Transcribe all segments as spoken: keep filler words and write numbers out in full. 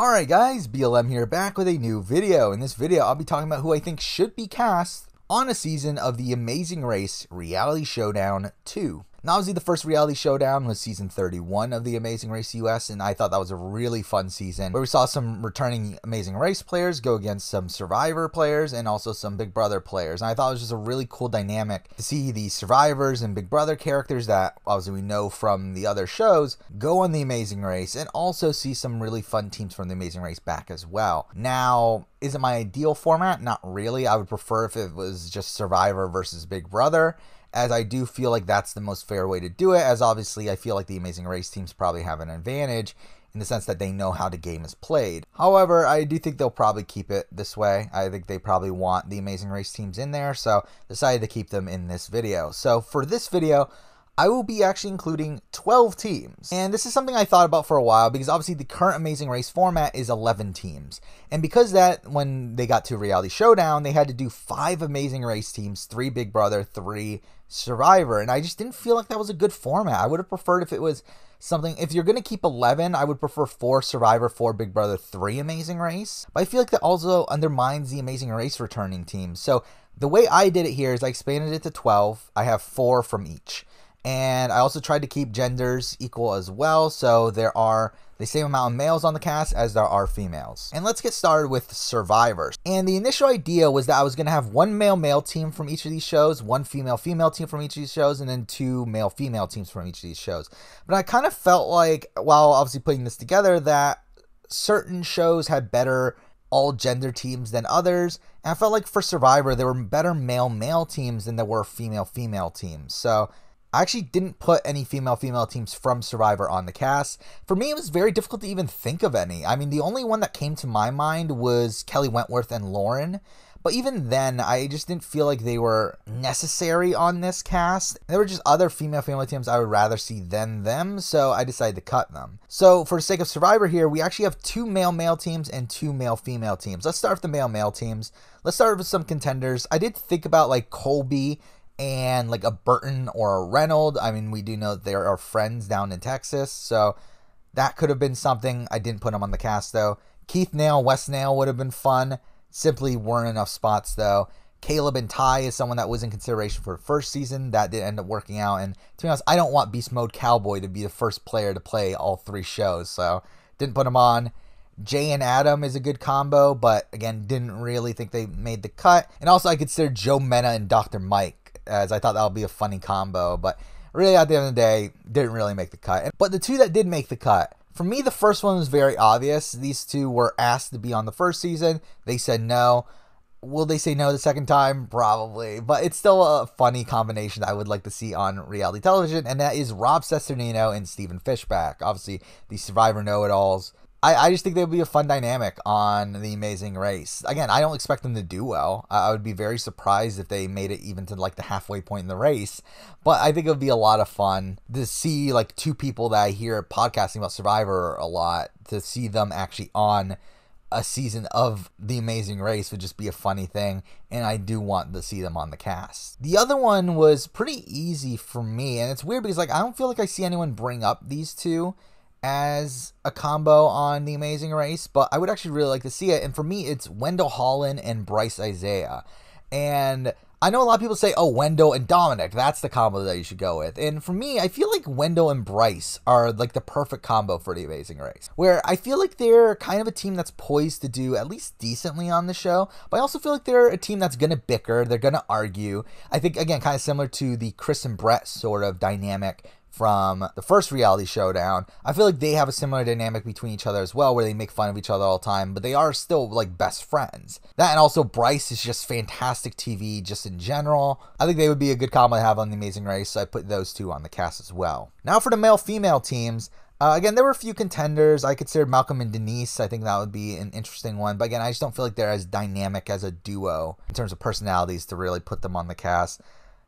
Alright guys, B L M here, back with a new video. In this video, I'll be talking about who I think should be cast on a season of The Amazing Race Reality Showdown two. Now, obviously, the first Reality Showdown was season thirty-one of The Amazing Race U S, and I thought that was a really fun season where we saw some returning Amazing Race players go against some Survivor players and also some Big Brother players. And I thought it was just a really cool dynamic to see the Survivors and Big Brother characters that obviously we know from the other shows go on The Amazing Race, and also see some really fun teams from The Amazing Race back as well. Now, is it my ideal format? Not really. I would prefer if it was just Survivor versus Big Brother, as I do feel like that's the most fair way to do it, as obviously I feel like the Amazing Race teams probably have an advantage in the sense that they know how the game is played. However, I do think they'll probably keep it this way. I think they probably want the Amazing Race teams in there, so decided to keep them in this video. So for this video, I will be actually including twelve teams. And this is something I thought about for a while, because obviously the current Amazing Race format is eleven teams. And because that, when they got to Reality Showdown, they had to do five Amazing Race teams, three Big Brother, three Survivor. And I just didn't feel like that was a good format. I would have preferred if it was something, if you're going to keep eleven, I would prefer four Survivor, four Big Brother, three Amazing Race. But I feel like that also undermines the Amazing Race returning teams. So the way I did it here is I expanded it to twelve. I have four from each. And I also tried to keep genders equal as well, so there are the same amount of males on the cast as there are females. And let's get started with Survivors. And the initial idea was that I was going to have one male male team from each of these shows, one female female team from each of these shows, and then two male female teams from each of these shows. But I kind of felt like, while obviously putting this together, that certain shows had better all gender teams than others, and I felt like for Survivor there were better male male teams than there were female female teams. So I actually didn't put any female-female teams from Survivor on the cast. For me, it was very difficult to even think of any. I mean, the only one that came to my mind was Kelly Wentworth and Lauren. But even then, I just didn't feel like they were necessary on this cast. There were just other female-female teams I would rather see than them, so I decided to cut them. So for the sake of Survivor here, we actually have two male-male teams and two male-female teams. Let's start with the male-male teams. Let's start with some contenders. I did think about, like, Colby and like a Burton or a Reynolds. I mean, we do know that they are friends down in Texas, so that could have been something. I didn't put them on the cast though. Keith Nail, West Nail would have been fun. Simply weren't enough spots though. Caleb and Ty is someone that was in consideration for the first season. That did end up working out. And to be honest, I don't want Beast Mode Cowboy to be the first player to play all three shows, so didn't put him on. Jay and Adam is a good combo, but again, didn't really think they made the cut. And also I considered Joe Mena and Doctor Mike, as I thought that would be a funny combo, but really at the end of the day, didn't really make the cut. But the two that did make the cut, for me, the first one was very obvious. These two were asked to be on the first season. They said no. Will they say no the second time? Probably, but it's still a funny combination that I would like to see on reality television, and that is Rob Cesternino and Stephen Fishbach, obviously the Survivor know-it-alls. I, I just think they would be a fun dynamic on The Amazing Race. Again, I don't expect them to do well. I, I would be very surprised if they made it even to like the halfway point in the race. But I think it would be a lot of fun to see like two people that I hear podcasting about Survivor a lot, to see them actually on a season of The Amazing Race would just be a funny thing, and I do want to see them on the cast. The other one was pretty easy for me, and it's weird because like I don't feel like I see anyone bring up these two as a combo on The Amazing Race, but I would actually really like to see it. And for me, it's Wendell Holland and Brice Izyah. And I know a lot of people say, oh, Wendell and Dominic, that's the combo that you should go with. And for me, I feel like Wendell and Brice are like the perfect combo for The Amazing Race, where I feel like they're kind of a team that's poised to do at least decently on the show, but I also feel like they're a team that's going to bicker, they're going to argue. I think, again, kind of similar to the Chris and Brett sort of dynamic from the first Reality Showdown. I feel like they have a similar dynamic between each other as well, where they make fun of each other all the time, but they are still like best friends. That, and also Brice is just fantastic T V just in general. I think they would be a good combo to have on The Amazing Race, so I put those two on the cast as well. Now for the male-female teams. Uh, again, there were a few contenders. I considered Malcolm and Denise. I think that would be an interesting one. But again, I just don't feel like they're as dynamic as a duo in terms of personalities to really put them on the cast.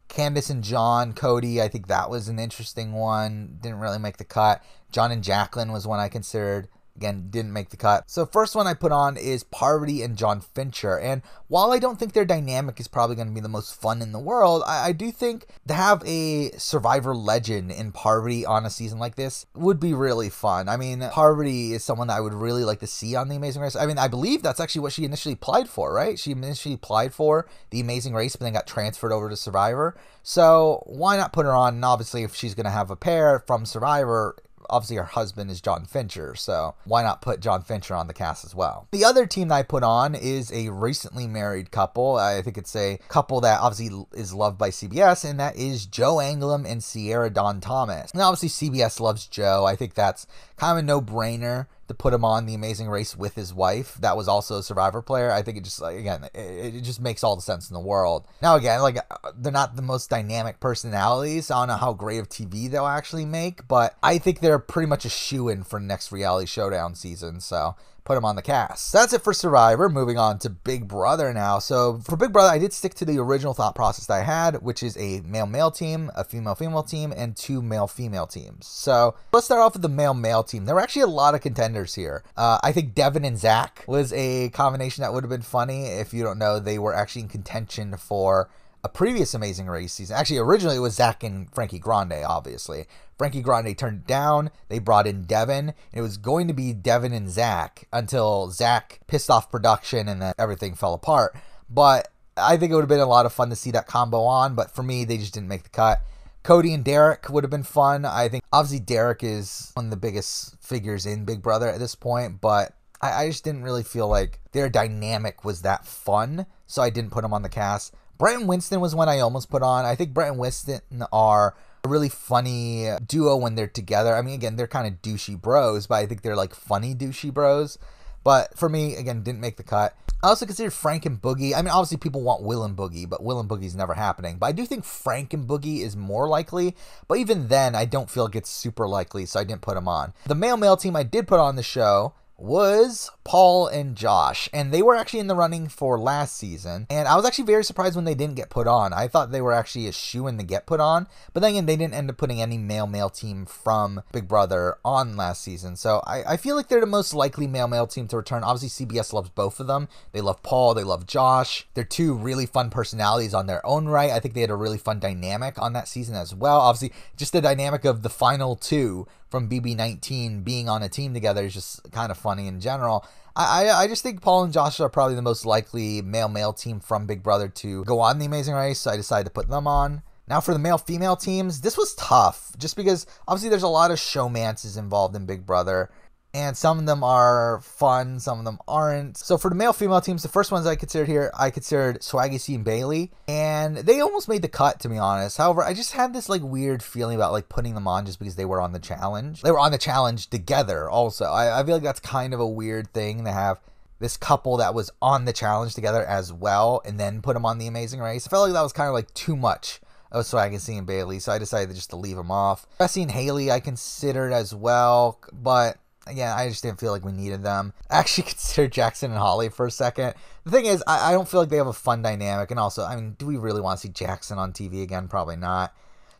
Candace and John, Cody, I think that was an interesting one. Didn't really make the cut. John and Jacqueline was one I considered. Again, didn't make the cut. So first one I put on is Parvati and John Fincher. And while I don't think their dynamic is probably going to be the most fun in the world, I, I do think to have a Survivor legend in Parvati on a season like this would be really fun. I mean, Parvati is someone that I would really like to see on The Amazing Race. I mean, I believe that's actually what she initially applied for, right? She initially applied for The Amazing Race, but then got transferred over to Survivor. So why not put her on? And obviously, if she's going to have a pair from Survivor, obviously her husband is John Fincher, so why not put John Fincher on the cast as well? The other team that I put on is a recently married couple. I think it's a couple that obviously is loved by C B S, and that is Joe Anglim and Sierra Dawn Thomas. And obviously C B S loves Joe. I think that's kind of a no-brainer to put him on The Amazing Race with his wife. That was also a Survivor player. I think it just, like, again, it, it just makes all the sense in the world. Now, again, like, they're not the most dynamic personalities, so I don't know how great of T V they'll actually make, but I think they're pretty much a shoo-in for next Reality Showdown season, so put them on the cast. So that's it for Survivor. Moving on to Big Brother now. So for Big Brother, I did stick to the original thought process that I had, which is a male-male team, a female-female team, and two male-female teams. So let's start off with the male-male team. There were actually a lot of contenders here. Uh, I think Devin and Zach was a combination that would have been funny. If you don't know, they were actually in contention for a previous Amazing Race season. Actually, originally it was Zach and Frankie Grande, obviously. Frankie Grande turned it down. They brought in Devin. And it was going to be Devin and Zach until Zach pissed off production and then everything fell apart. But I think it would have been a lot of fun to see that combo on. But for me, they just didn't make the cut. Cody and Derek would have been fun. I think obviously Derek is one of the biggest figures in Big Brother at this point, but I, I just didn't really feel like their dynamic was that fun. So I didn't put them on the cast. Brenton Winston was one I almost put on. I think Brenton Winston are a really funny duo when they're together. I mean, again, they're kind of douchey bros, but I think they're like funny douchey bros. But for me, again, didn't make the cut. I also considered Frank and Boogie. I mean, obviously people want Will and Boogie, but Will and Boogie's never happening. But I do think Frank and Boogie is more likely. But even then, I don't feel like it's super likely, so I didn't put them on. The male-male team I did put on the show was Paul and Josh, and they were actually in the running for last season, and I was actually very surprised when they didn't get put on. I thought they were actually a shoo-in to get put on, but then again, they didn't end up putting any male-male team from Big Brother on last season, so I, I feel like they're the most likely male-male team to return. Obviously, C B S loves both of them. They love Paul. They love Josh. They're two really fun personalities on their own right. I think they had a really fun dynamic on that season as well. Obviously, just the dynamic of the final two from B B nineteen being on a team together is just kind of funny in general. I, I I just think Paul and Josh are probably the most likely male-male team from Big Brother to go on The Amazing Race, so I decided to put them on. Now for the male-female teams, this was tough, just because obviously there's a lot of showmances involved in Big Brother, and some of them are fun, some of them aren't. So for the male-female teams, the first ones I considered here, I considered Swaggy C and Bailey, and they almost made the cut, to be honest. However, I just had this like weird feeling about like putting them on just because they were on the challenge. They were on the challenge together also. I, I feel like that's kind of a weird thing to have this couple that was on the challenge together as well, and then put them on The Amazing Race. I felt like that was kind of like too much of Swaggy and Bailey, so I decided just to leave them off. Bessie and Haley I considered as well, but yeah, I just didn't feel like we needed them. I actually considered Jackson and Holly for a second. The thing is, I, I don't feel like they have a fun dynamic. And also, I mean, do we really want to see Jackson on T V again? Probably not.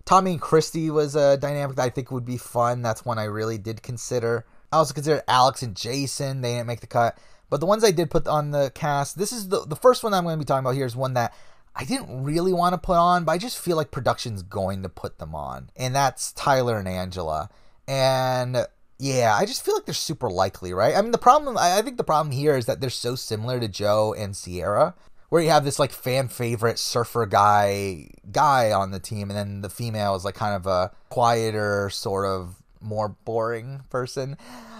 Tommy and Christy was a dynamic that I think would be fun. That's one I really did consider. I also considered Alex and Jason. They didn't make the cut. But the ones I did put on the cast, this is the, the first one I'm going to be talking about here is one that I didn't really want to put on, but I just feel like production's going to put them on. And that's Tyler and Angela. And yeah, I just feel like they're super likely, right? I mean, the problem, I think the problem here is that they're so similar to Joe and Sierra, where you have this like fan favorite surfer guy guy on the team, and then the female is like kind of a quieter, sort of more boring person.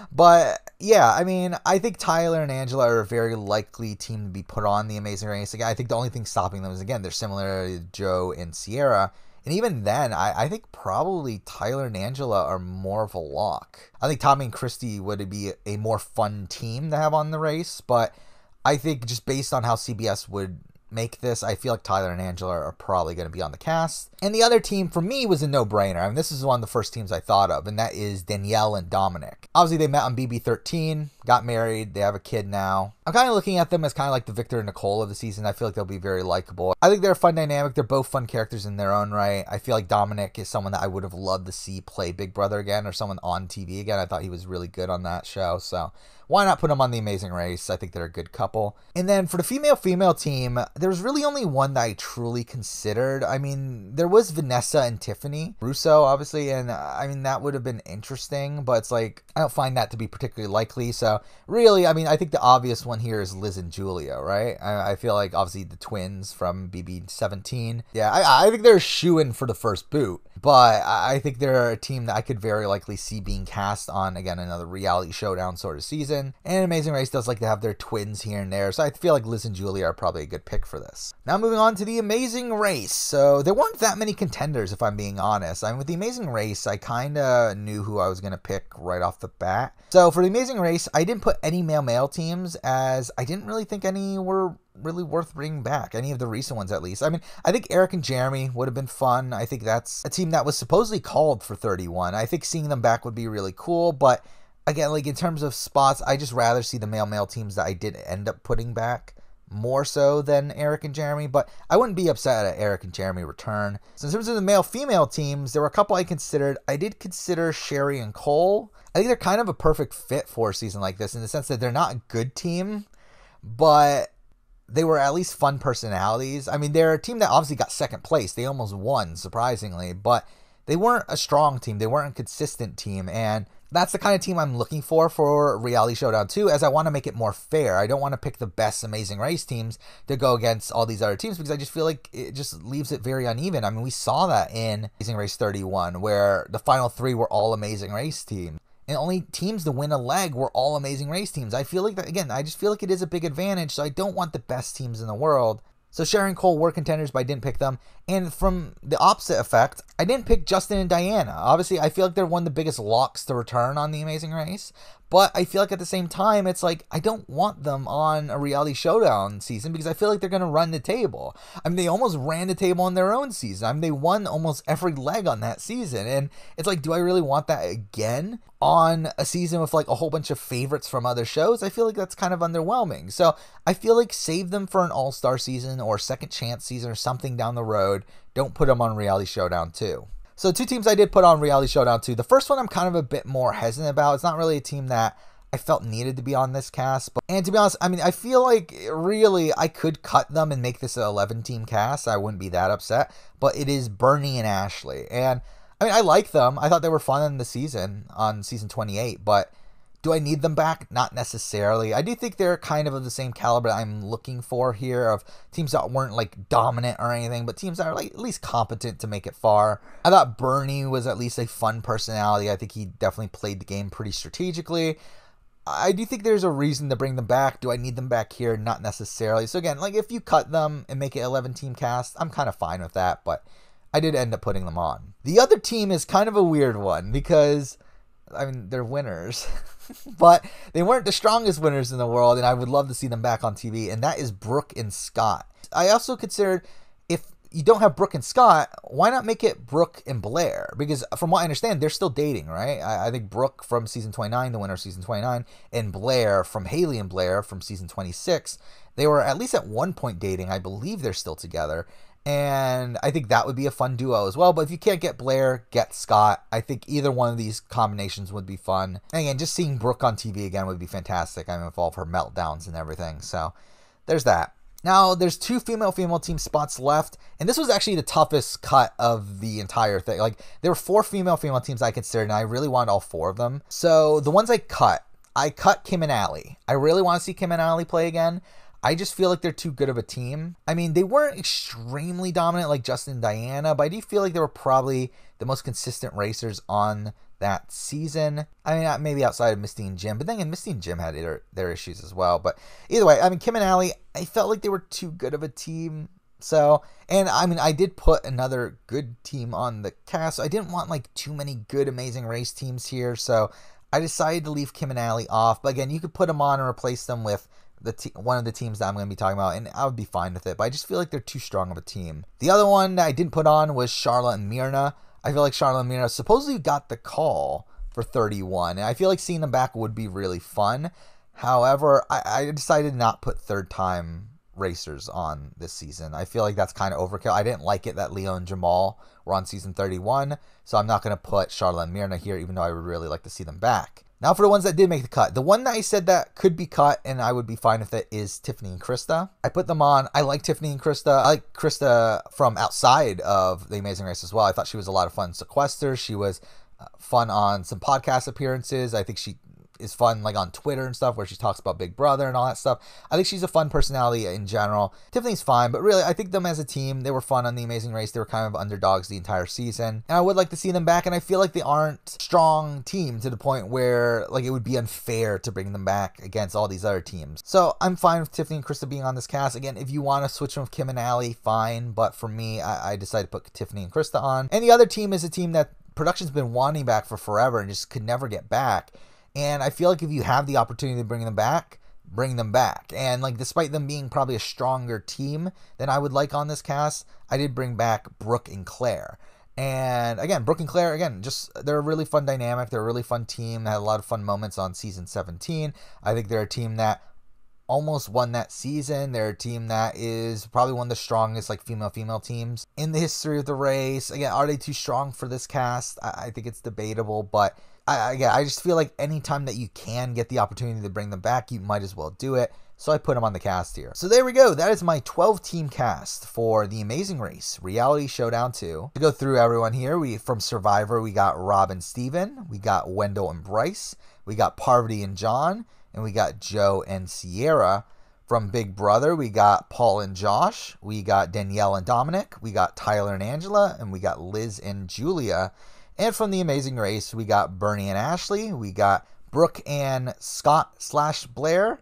But yeah, I mean, I think Tyler and Angela are a very likely team to be put on The Amazing Race. Again, I think the only thing stopping them is, again, they're similar to Joe and Sierra. And even then, I, I think probably Tyler and Angela are more of a lock. I think Tommy and Christy would be a more fun team to have on the race, but I think just based on how C B S would make this. I feel like Tyler and Angela are probably going to be on the cast. And the other team for me was a no-brainer. I mean, this is one of the first teams I thought of, and that is Danielle and Dominic. Obviously, they met on B B thirteen, got married, they have a kid now. I'm kind of looking at them as kind of like the Victor and Nicole of the season. I feel like they'll be very likable. I think they're a fun dynamic. They're both fun characters in their own right. I feel like Dominic is someone that I would have loved to see play Big Brother again, or someone on T V again. I thought he was really good on that show, so why not put them on The Amazing Race? I think they're a good couple. And then for the female-female team, there was really only one that I truly considered. I mean, there was Vanessa and Tiffany Russo, obviously, and I mean, that would have been interesting, but it's like, I don't find that to be particularly likely. So really, I mean, I think the obvious one here is Liz and Julia, right? I, I feel like, obviously, the twins from B B seventeen. Yeah, I, I think they're shoo-in for the first boot, but I think they're a team that I could very likely see being cast on, again, another Reality Showdown sort of season. And Amazing Race does like to have their twins here and there, so I feel like Liz and Julia are probably a good pick for this. Now moving on to The Amazing Race. So there weren't that many contenders, if I'm being honest. I mean, with The Amazing Race, I kind of knew who I was going to pick right off the bat. So for The Amazing Race, I didn't put any male-male teams, as I didn't really think any were really worth bringing back, any of the recent ones at least. I mean, I think Eric and Jeremy would have been fun. I think that's a team that was supposedly called for thirty-one. I think seeing them back would be really cool, but again, like in terms of spots, I just rather see the male-male teams that I did end up putting back more so than Eric and Jeremy, but I wouldn't be upset at Eric and Jeremy return. So in terms of the male-female teams, there were a couple I considered. I did consider Sherry and Cole. I think they're kind of a perfect fit for a season like this in the sense that they're not a good team, but they were at least fun personalities. I mean, they're a team that obviously got second place. They almost won, surprisingly, but they weren't a strong team. They weren't a consistent team, and that's the kind of team I'm looking for for Reality Showdown two, as I want to make it more fair. I don't want to pick the best Amazing Race teams to go against all these other teams, because I just feel like it just leaves it very uneven. I mean, we saw that in Amazing Race thirty-one, where the final three were all Amazing Race teams, and only teams to win a leg were all Amazing Race teams. I feel like that, again, I just feel like it is a big advantage, so I don't want the best teams in the world. So Sherry and Cole were contenders, but I didn't pick them. And from the opposite effect, I didn't pick Justin and Diana. Obviously, I feel like they're one of the biggest locks to return on The Amazing Race. But I feel like at the same time, it's like, I don't want them on a Reality Showdown season, because I feel like they're going to run the table. I mean, they almost ran the table on their own season. I mean, they won almost every leg on that season. And it's like, do I really want that again on a season with like a whole bunch of favorites from other shows? I feel like that's kind of underwhelming. So I feel like save them for an all-star season or second chance season or something down the road. Don't put them on Reality Showdown two. So two teams I did put on Reality Showdown two. The first one I'm kind of a bit more hesitant about. It's not really a team that I felt needed to be on this cast. But, and to be honest, I mean, I feel like really I could cut them and make this an eleven-team cast. I wouldn't be that upset. But it is Burnie and Ashley. And, I mean, I like them. I thought they were fun in the season, on season twenty-eight. But do I need them back? Not necessarily. I do think they're kind of of the same caliber I'm looking for here, of teams that weren't like dominant or anything, but teams that are like at least competent to make it far. I thought Burnie was at least a fun personality. I think he definitely played the game pretty strategically. I do think there's a reason to bring them back. Do I need them back here? Not necessarily. So again, like if you cut them and make it eleven-team cast, I'm kind of fine with that, but I did end up putting them on. The other team is kind of a weird one because, I mean, they're winners. But they weren't the strongest winners in the world, and I would love to see them back on T V, and that is Brooke and Scott. I also considered, if you don't have Brooke and Scott, why not make it Brooke and Blair? Because from what I understand, they're still dating, right? I, I think Brooke from season twenty-nine, the winner of season twenty-nine, and Blair from Haley and Blair from season twenty-six, they were at least at one point dating. I believe they're still together. And I think that would be a fun duo as well. But if you can't get Blair, get Scott. I think either one of these combinations would be fun. And again, just seeing Brooke on T V again would be fantastic. I mean, with all of her meltdowns and everything. So there's that. Now, there's two female-female team spots left, and this was actually the toughest cut of the entire thing. Like, there were four female-female teams I considered, and I really wanted all four of them. So the ones I cut, I cut Kim and Allie. I really want to see Kim and Allie play again. I just feel like they're too good of a team. I mean, they weren't extremely dominant like Justin and Diana, but I do feel like they were probably the most consistent racers on that season. I mean, maybe outside of Misty and Jim, but then again, Misty and Jim had their, their issues as well. But either way, I mean, Kim and Allie, I felt like they were too good of a team. So, and I mean, I did put another good team on the cast. So I didn't want like too many good Amazing Race teams here. So I decided to leave Kim and Allie off. But again, you could put them on and replace them with the te- one of the teams that I'm going to be talking about, and I would be fine with it, but I just feel like they're too strong of a team. The other one that I didn't put on was Charlotte and Myrna. I feel like Charlotte and Myrna supposedly got the call for thirty-one, and I feel like seeing them back would be really fun. However, I, I decided not put third-time racers on this season. I feel like that's kind of overkill. I didn't like it that Leo and Jamal were on season thirty-one, so I'm not going to put Charlotte and Myrna here, even though I would really like to see them back. Now for the ones that did make the cut. The one that I said that could be cut and I would be fine with it is Tiffany and Krista. I put them on. I like Tiffany and Krista. I like Krista from outside of The Amazing Race as well. I thought she was a lot of fun sequester. She was fun on some podcast appearances. I think she is fun like on Twitter and stuff where she talks about Big Brother and all that stuff. I think she's a fun personality in general. Tiffany's fine, but really I think them as a team, they were fun on The Amazing Race. They were kind of underdogs the entire season. And I would like to see them back, and I feel like they aren't a strong team to the point where like it would be unfair to bring them back against all these other teams. So I'm fine with Tiffany and Krista being on this cast. Again, if you want to switch them with Kim and Allie, fine. But for me, I, I decided to put Tiffany and Krista on. And the other team is a team that production's been wanting back for forever and just could never get back. And I feel like if you have the opportunity to bring them back, bring them back. And like, despite them being probably a stronger team than I would like on this cast, I did bring back Brooke and Claire. And again, Brooke and Claire, again, just they're a really fun dynamic. They're a really fun team. They had a lot of fun moments on season seventeen. I think they're a team that almost won that season. They're a team that is probably one of the strongest like female female teams in the history of the race. Again, are they too strong for this cast? I, I think it's debatable, but I, yeah, I just feel like anytime that you can get the opportunity to bring them back, you might as well do it. So I put them on the cast here. So there we go. That is my twelve-team cast for The Amazing Race, Reality Showdown two. To go through everyone here, we from Survivor, we got Rob and Stephen, we got Wendell and Brice, we got Parvati and John, and we got Joe and Sierra. From Big Brother, we got Paul and Josh, we got Danielle and Dominic, we got Tyler and Angela, and we got Liz and Julia. And from The Amazing Race, we got Burnie and Ashley. We got Brooke and Scott slash Blair.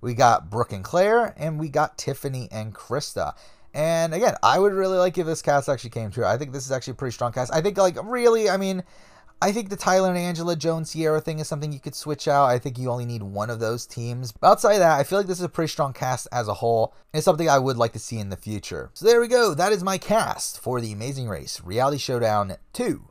We got Brooke and Claire. And we got Tiffany and Krista. And again, I would really like if this cast actually came true. I think this is actually a pretty strong cast. I think, like, really, I mean, I think the Tyler and Angela, Joe and Sierra thing is something you could switch out. I think you only need one of those teams. But outside of that, I feel like this is a pretty strong cast as a whole. And it's something I would like to see in the future. So there we go. That is my cast for The Amazing Race, Reality Showdown two.